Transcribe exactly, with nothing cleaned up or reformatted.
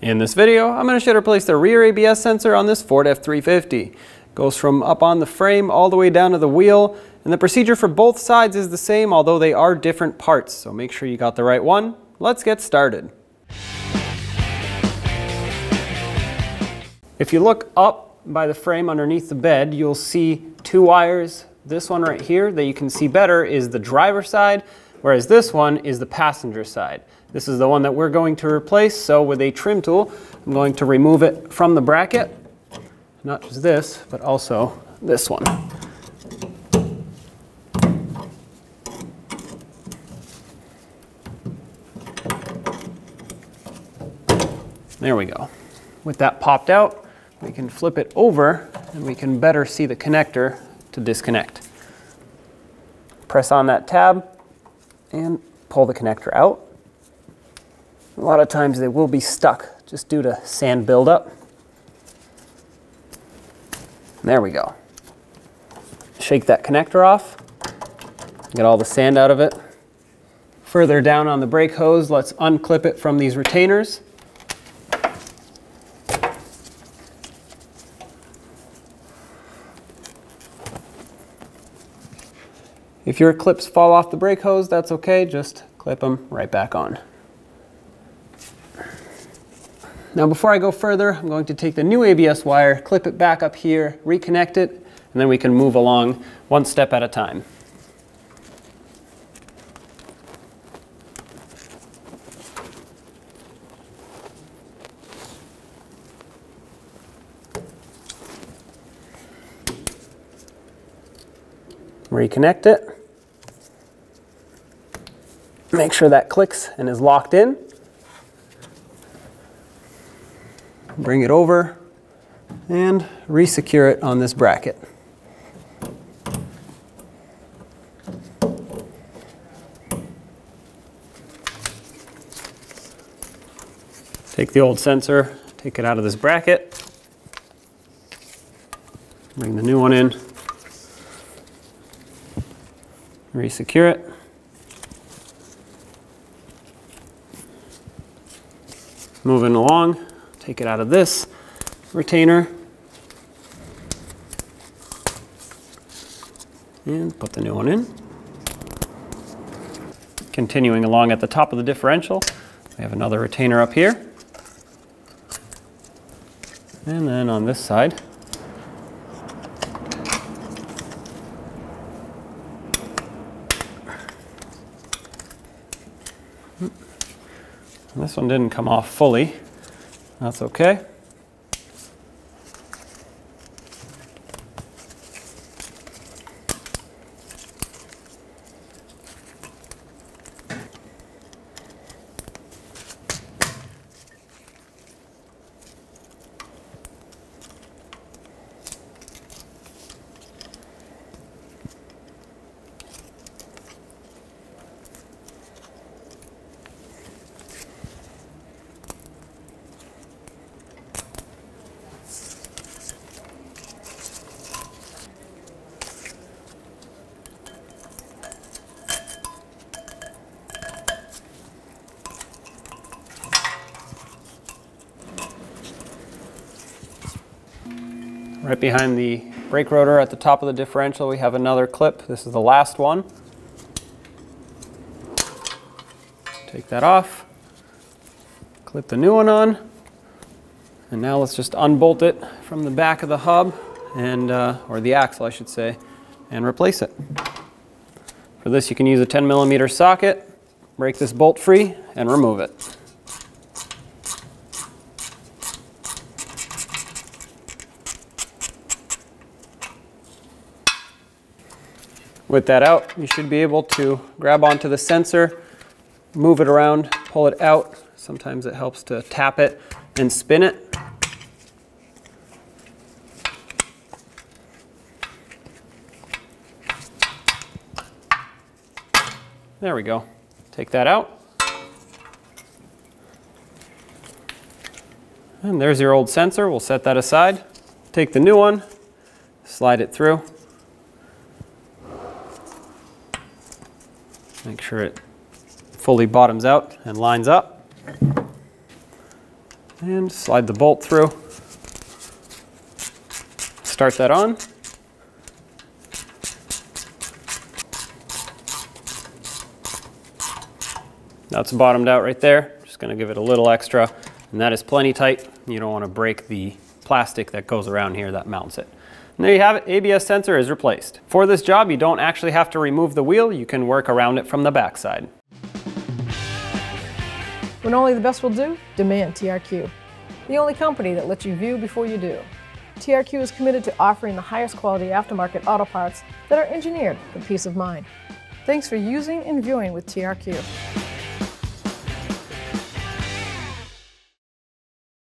In this video, I'm going to show you how to replace the rear A B S sensor on this Ford F three fifty. It goes from up on the frame all the way down to the wheel, and the procedure for both sides is the same, although they are different parts, so make sure you got the right one. Let's get started. If you look up by the frame underneath the bed, you'll see two wires. This one right here that you can see better is the driver's side, whereas this one is the passenger side. This is the one that we're going to replace, so with a trim tool, I'm going to remove it from the bracket. Not just this, but also this one. There we go. With that popped out, we can flip it over and we can better see the connector to disconnect. Press on that tab and pull the connector out. A lot of times they will be stuck just due to sand buildup. There we go. Shake that connector off, get all the sand out of it. Further down on the brake hose, let's unclip it from these retainers. If your clips fall off the brake hose, that's okay, just clip them right back on. Now before I go further, I'm going to take the new A B S wire, clip it back up here, reconnect it, and then we can move along one step at a time. Reconnect it. Make sure that clicks and is locked in. Bring it over and re-secure it on this bracket. Take the old sensor, take it out of this bracket, bring the new one in, re-secure it. Moving along. Take it out of this retainer and put the new one in. Continuing along at the top of the differential, we have another retainer up here. And then on this side, this one didn't come off fully. That's okay. Right behind the brake rotor at the top of the differential, we have another clip. This is the last one. Take that off, clip the new one on, and now let's just unbolt it from the back of the hub, and uh, or the axle, I should say, and replace it. For this, you can use a ten millimeter socket, break this bolt free, and remove it. With that out, you should be able to grab onto the sensor, move it around, pull it out. Sometimes it helps to tap it and spin it. There we go. Take that out. And there's your old sensor. We'll set that aside. Take the new one, slide it through. Make sure it fully bottoms out and lines up. and slide the bolt through. Start that on. That's bottomed out right there. Just gonna give it a little extra, and that is plenty tight. You don't wanna break the plastic that goes around here that mounts it. And there you have it, A B S sensor is replaced. For this job, you don't actually have to remove the wheel, you can work around it from the backside. When only the best will do, demand T R Q. The only company that lets you view before you do. T R Q is committed to offering the highest quality aftermarket auto parts that are engineered for peace of mind. Thanks for using and viewing with T R Q.